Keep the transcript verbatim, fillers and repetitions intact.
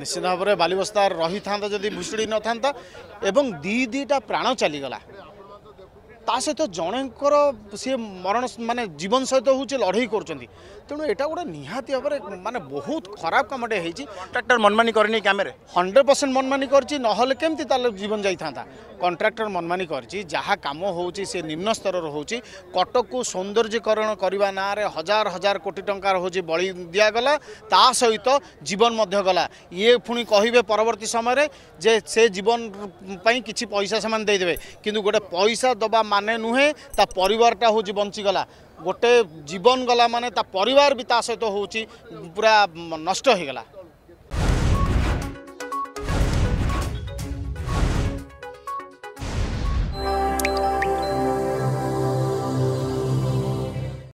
निश्चित भाव में बालिबस्ता रही था जदि भुशुड़ी न था एवं दी दीटा प्राण चलीगला सहित जड़कर सी मरण मानने जीवन सहित हूँ लड़े कर तेणु यहाँ गोटे निहाती भाव में मानने बहुत खराब कमटे कंट्राक्टर मनमानी करनी कमेरे हंड्रेड परसेंट मनमानी करमती जीवन जाता कंट्राक्टर मनमानी करम हो निम्न स्तर हो कटक को सौंदर्यकरण करने ना हजार हजार कोटी टंका हूँ बलि दिगला ता सहित जीवन गला ये पुणी कहे परवर्त समय जे से जीवन कि पैसा से देदेवे कि गोटे पैसा दबा माने नुहे ता परिवारटा हूँ बंचीगला गोटे जीवन गला माने ता परिवार भी ता सहित हूँ पूरा नष्ट हो गला।